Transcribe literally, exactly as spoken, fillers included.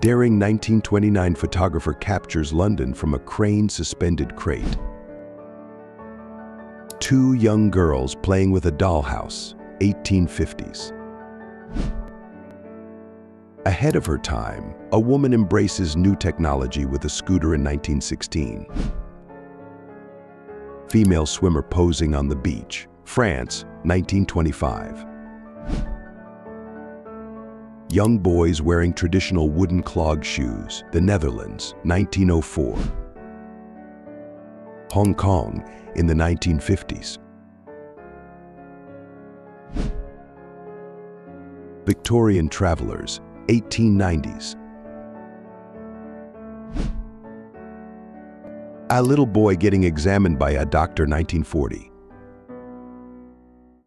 Daring nineteen twenty-nine photographer captures London from a crane-suspended crate. Two young girls playing with a dollhouse, eighteen fifties. Ahead of her time, a woman embraces new technology with a scooter in nineteen sixteen. Female swimmer posing on the beach, France, nineteen twenty-five. Young boys wearing traditional wooden clog shoes, the Netherlands, nineteen oh four. Hong Kong in the nineteen fifties. Victorian travelers, eighteen nineties. A little boy getting examined by a doctor, nineteen forty.